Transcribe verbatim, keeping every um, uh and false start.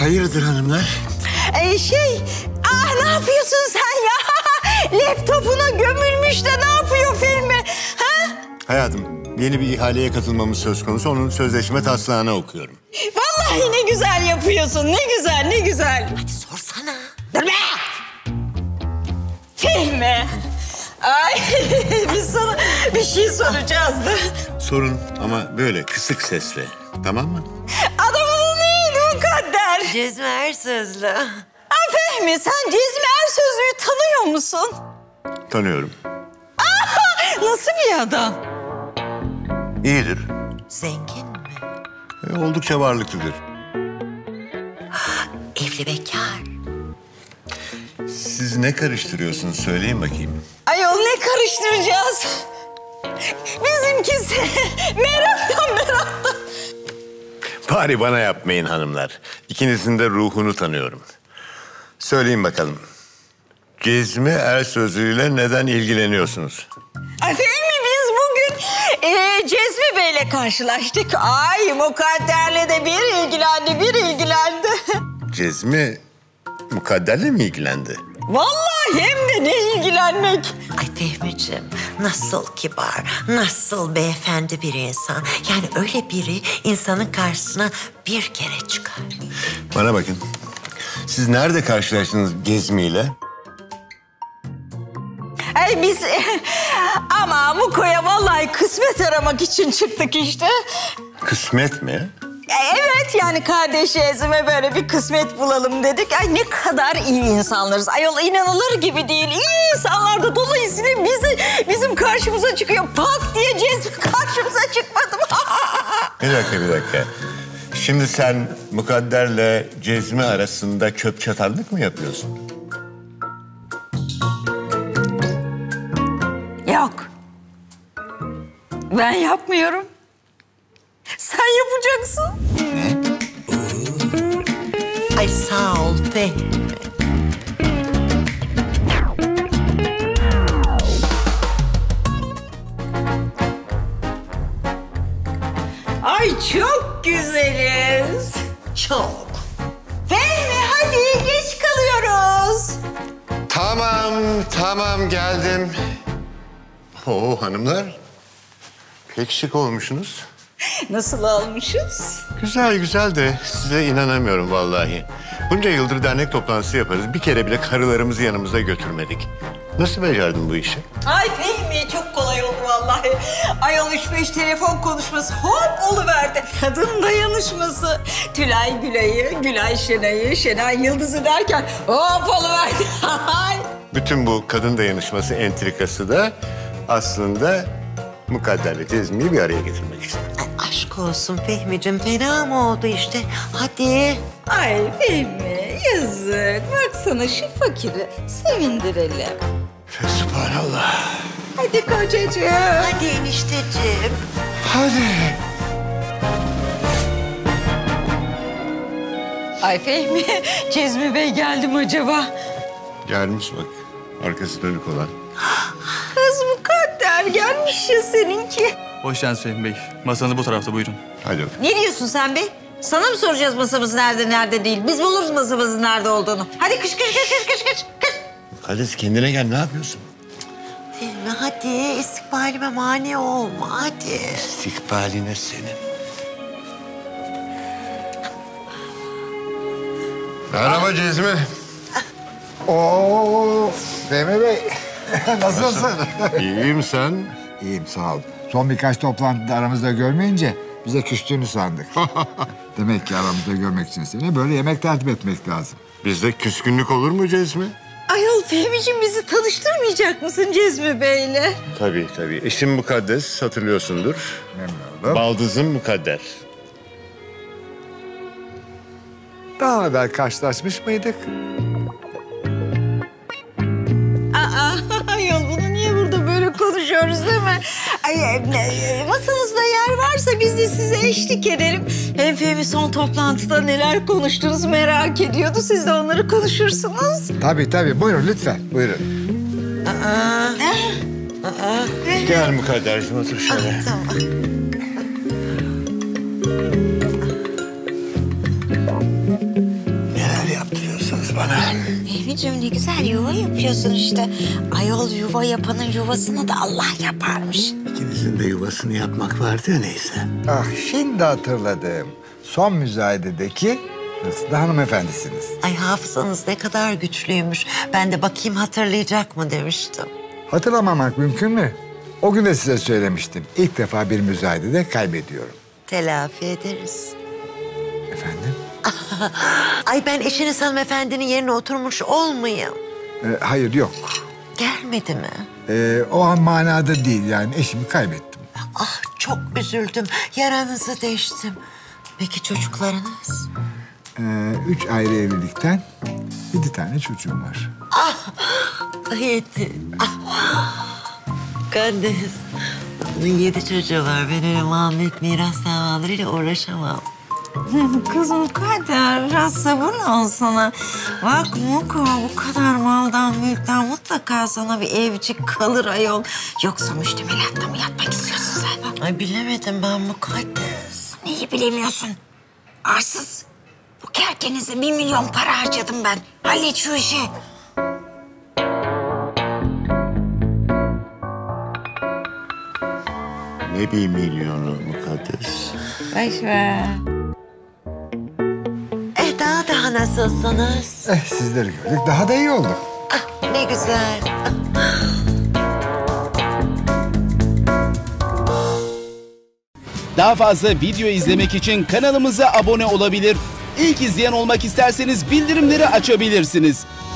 Hayırdır hanımlar? Ee, şey, ah ne yapıyorsun sen ya? Laptopuna gömülmüş de ne yapıyor filmi? Ha? Hayatım, yeni bir ihaleye katılmamız söz konusu. Onun sözleşme taslağını okuyorum. Vallahi ne güzel yapıyorsun. Ne güzel, ne güzel. Hadi sorsana. Dur be! Fehmi. Ay, biz sana bir şey soracağız da. Sorun ama böyle kısık sesle, tamam mı? Adamın neydi Mukaddes? Cezmi Ersözlü. Aa Fehmi, sen Cezmi Ersözlü'yü tanıyor musun? Tanıyorum. Aa, nasıl bir adam? İyidir. Zengin mi? E, oldukça varlıklıdır. Evli bekar. Siz ne karıştırıyorsunuz söyleyin bakayım. Ayol ne karıştıracağız? Bizimkisi meraktan meraktan. Bari bana yapmayın hanımlar. İkinizin de ruhunu tanıyorum. Söyleyin bakalım. Cezmi Ersözlü'yle neden ilgileniyorsunuz? Efendim biz bugün e, Cezmi Bey'le karşılaştık. Ay Mukadder'le de bir ilgilendi, bir ilgilendi. Cezmi... Mukadder'le mi ilgilendi? Vallahi hem de ne ilgilenmek. Ay Fehmiciğim, nasıl kibar, nasıl beyefendi bir insan. Yani öyle biri insanın karşısına bir kere çıkar. Bana bakın, siz nerede karşılaştınız Cezmi'yle? Ay biz ama Muko'ya vallahi kısmet aramak için çıktık işte. Kısmet mi? Evet yani kardeş Cezmi'ye böyle bir kısmet bulalım dedik. Ay ne kadar iyi insanlarız. Ayol inanılır gibi değil. İyi insanlar da dolayısıyla bizi, bizim karşımıza çıkıyor. Pat diye Cezmi karşımıza çıkmadı mı? Bir dakika, bir dakika. Şimdi sen Mukadder'le Cezmi arasında çöp çatarlık mı yapıyorsun? Yok. Ben yapmıyorum. Sen yapacaksın. Ay sağ ol Fehmi. Ay çok güzeliz. Çok. Fehmi hadi geç kalıyoruz. Tamam tamam geldim. Oo hanımlar pek şık olmuşsunuz. Nasıl almışız? Güzel güzel de size inanamıyorum vallahi. Bunca yıldır dernek toplantısı yaparız. Bir kere bile karılarımızı yanımızda götürmedik. Nasıl becerdin bu işi? Ay Fehmi çok kolay oldu vallahi. Ayol üç beş telefon konuşması hop oluverdi. Kadın dayanışması. Tülay Gülay'ı, Gülay Şenay'ı, Şenay Yıldız'ı derken hop oluverdi. Bütün bu kadın dayanışması entrikası da aslında Mukadder'le Cezmi'yi bir araya getirmek için. Aşk olsun Fehmiciğim, fena mı oldu işte? Hadi. Ay Fehmi, yazık. Baksana şu fakiri sevindirelim. Fesubhanallah. Hadi kocacığım. Hadi enişteciğim. Hadi. Ay Fehmi, Cezmi Bey geldi mi acaba? Gelmiş bak, arkası dönük olan. Kız Mukadder gelmiş ya seninki. Hoş geldiniz Fehmi Bey. Masanız bu tarafta, buyurun. Hadi. Ne diyorsun sen be? Sana mı soracağız masamız nerede, nerede değil? Biz buluruz masamızın nerede olduğunu. Hadi kış, kış, kış, kış, kış, kış, kış. Kardeş kendine gel, ne yapıyorsun? Fehmi hadi, istikbalime mani olma, hadi. İstikbaline senin. Merhaba Cezmi. Oo, Fehmi Bey. Nasılsın? Nasıl? İyiyim sen? İyiyim, sağ ol. Son birkaç toplantıda aramızda görmeyince bize küstüğünü sandık. Demek ki aramızda görmek için seni böyle yemek tertip etmek lazım. Bizde küskünlük olur mu Cezmi? Ayol Fehmiciğim bizi tanıştırmayacak mısın Cezmi Bey'le? Tabii tabii. Eşim Mukaddes, hatırlıyorsundur. Memnun oldum. Baldızım Mukadder. Daha evvel karşılaşmış mıydık? Konuşuyoruz değil mi? Ay, masanızda yer varsa biz de size eşlik edelim. Hem Fehmi son toplantıda neler konuştunuz merak ediyordu. Siz de onları konuşursunuz. Tabii tabii. Buyurun lütfen. Buyurun. Aa. Aa. Aa. Gel Mukadder'cim otur şöyle. Aa, tamam. Babacığım ne güzel yuva yapıyorsun işte. Ayol yuva yapanın yuvasını da Allah yaparmış. İkinizin de yuvasını yapmak vardı ya, neyse. Ah şimdi hatırladım. Son müzayededeki Rızlı hanımefendisiniz. Ay hafızanız ne kadar güçlüymüş. Ben de bakayım hatırlayacak mı demiştim. Hatırlamamak mümkün mü? O gün de size söylemiştim. İlk defa bir müzayedede kaybediyorum. Telafi ederiz. Efendim? Ay ben eşiniz hanımefendinin yerine oturmuş olmayayım. Ee, hayır yok. Gelmedi mi? Ee, o an manada değil yani, eşimi kaybettim. Ah çok üzüldüm. Yaranızı deştim. Peki çocuklarınız? Ee, üç ayrı evlilikten yedi tane çocuğum var. Ah yedi. Ah. Mukaddes, bunun yedi çocuğu var. Ben öyle Ahmet miras davalarıyla uğraşamam. Kız Mukaddes, biraz sabırlı ol sana. Bak Muko, bu kadar maldan mülkten mutlaka sana bir evcik kalır ayol. Yoksa müştemilatta mı yatmak istiyorsun sen? Ay bilemedim ben Mukaddes. Neyi bilemiyorsun? Arsız, bu kerkenize bir milyon para harcadım ben. Hallet şu işi. Ne bir milyonu Mukaddes? Boş ver. Eh daha daha nasılsınız? Eh sizleri gördük daha da iyi olduk. Ah ne güzel. Daha fazla video izlemek için kanalımıza abone olabilir. İlk izleyen olmak isterseniz bildirimleri açabilirsiniz.